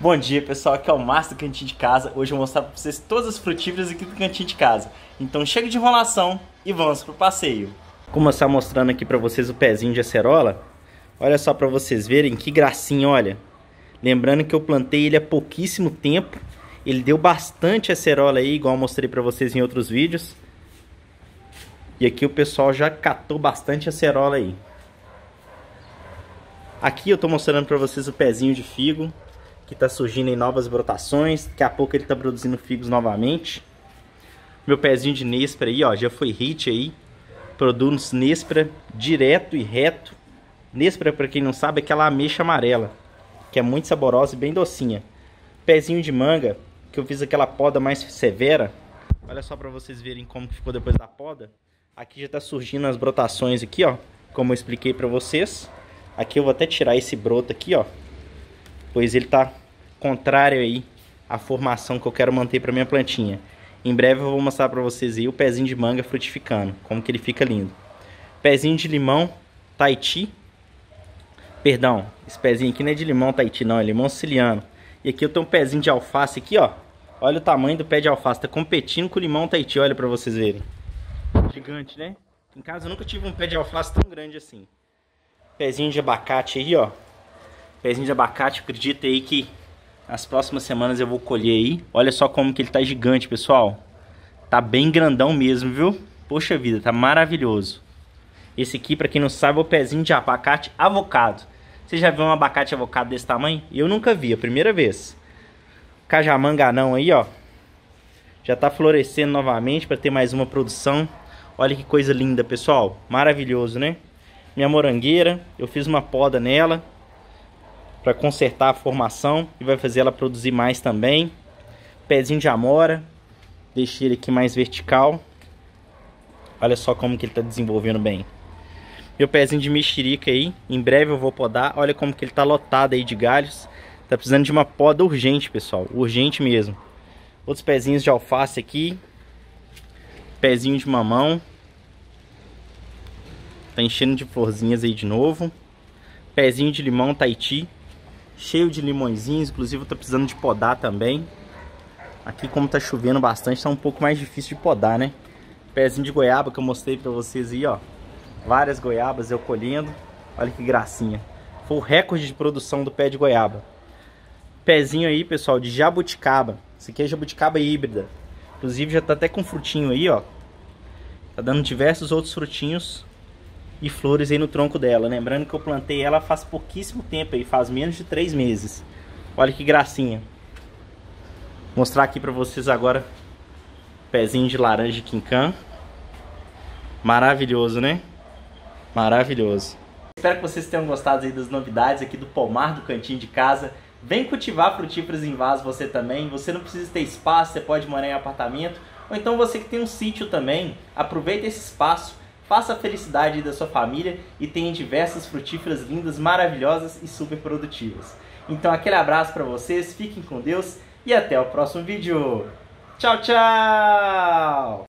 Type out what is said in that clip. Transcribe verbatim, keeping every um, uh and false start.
Bom dia pessoal, aqui é o Márcio do Cantinho de Casa. Hoje eu vou mostrar para vocês todas as frutíferas aqui do Cantinho de Casa. Então chega de enrolação e vamos pro passeio. Vou começar mostrando aqui para vocês o pezinho de acerola. Olha só para vocês verem que gracinha, olha. Lembrando que eu plantei ele há pouquíssimo tempo. Ele deu bastante acerola aí, igual eu mostrei para vocês em outros vídeos. E aqui o pessoal já catou bastante acerola aí. Aqui eu tô mostrando para vocês o pezinho de figo, que tá surgindo em novas brotações. Daqui a pouco ele tá produzindo figos novamente. Meu pezinho de nêspera aí, ó, já foi hit aí. Produz nêspera direto e reto. Nêspera, para quem não sabe, é aquela ameixa amarela, que é muito saborosa e bem docinha. Pezinho de manga, que eu fiz aquela poda mais severa. Olha só para vocês verem como ficou depois da poda. Aqui já tá surgindo as brotações aqui, ó, como eu expliquei para vocês. Aqui eu vou até tirar esse broto aqui, ó, pois ele tá contrário aí à formação que eu quero manter para minha plantinha. Em breve eu vou mostrar para vocês aí o pezinho de manga frutificando, como que ele fica lindo. Pezinho de limão Taiti. Perdão, esse pezinho aqui não é de limão Taiti não, é limão siciliano. E aqui eu tenho um pezinho de alface aqui, ó. Olha o tamanho do pé de alface, tá competindo com o limão Taiti, olha para vocês verem. Gigante, né? Em casa eu nunca tive um pé de alface tão grande assim. Pezinho de abacate aí, ó. Pezinho de abacate, acredita aí que nas próximas semanas eu vou colher aí. Olha só como que ele tá gigante, pessoal. Tá bem grandão mesmo, viu? Poxa vida, tá maravilhoso. Esse aqui, pra quem não sabe, é o pezinho de abacate avocado. Você já viu um abacate avocado desse tamanho? Eu nunca vi, é a primeira vez. Cajamanga não aí, ó. Já tá florescendo novamente pra ter mais uma produção. Olha que coisa linda, pessoal. Maravilhoso, né? Minha morangueira, eu fiz uma poda nela para consertar a formação e vai fazer ela produzir mais também. Pezinho de amora, deixei ele aqui mais vertical. Olha só como que ele está desenvolvendo bem. Meu pezinho de mexerica aí, em breve eu vou podar. Olha como que ele está lotado aí de galhos. Tá precisando de uma poda urgente, pessoal, urgente mesmo. Outros pezinhos de alface aqui, pezinho de mamão. Tá enchendo de florzinhas aí de novo. Pezinho de limão Taiti, cheio de limõezinhos, inclusive eu tô precisando de podar também. Aqui como tá chovendo bastante, tá um pouco mais difícil de podar, né? Pezinho de goiaba que eu mostrei pra vocês aí, ó. Várias goiabas eu colhendo. Olha que gracinha. Foi o recorde de produção do pé de goiaba. Pezinho aí, pessoal, de jabuticaba. Isso aqui é jabuticaba híbrida. Inclusive já tá até com frutinho aí, ó. Tá dando diversos outros frutinhos e flores aí no tronco dela. Lembrando que eu plantei ela faz pouquíssimo tempo aí, faz menos de três meses. Olha que gracinha. Vou mostrar aqui pra vocês agora pezinho de laranja quincã. Maravilhoso, né? Maravilhoso. Espero que vocês tenham gostado aí das novidades aqui do pomar do Cantinho de Casa. Vem cultivar frutíferas em vaso você também. Você não precisa ter espaço, você pode morar em apartamento. Ou então você que tem um sítio também, aproveita esse espaço. Faça a felicidade da sua família e tenha diversas frutíferas lindas, maravilhosas e super produtivas. Então aquele abraço para vocês, fiquem com Deus e até o próximo vídeo. Tchau, tchau!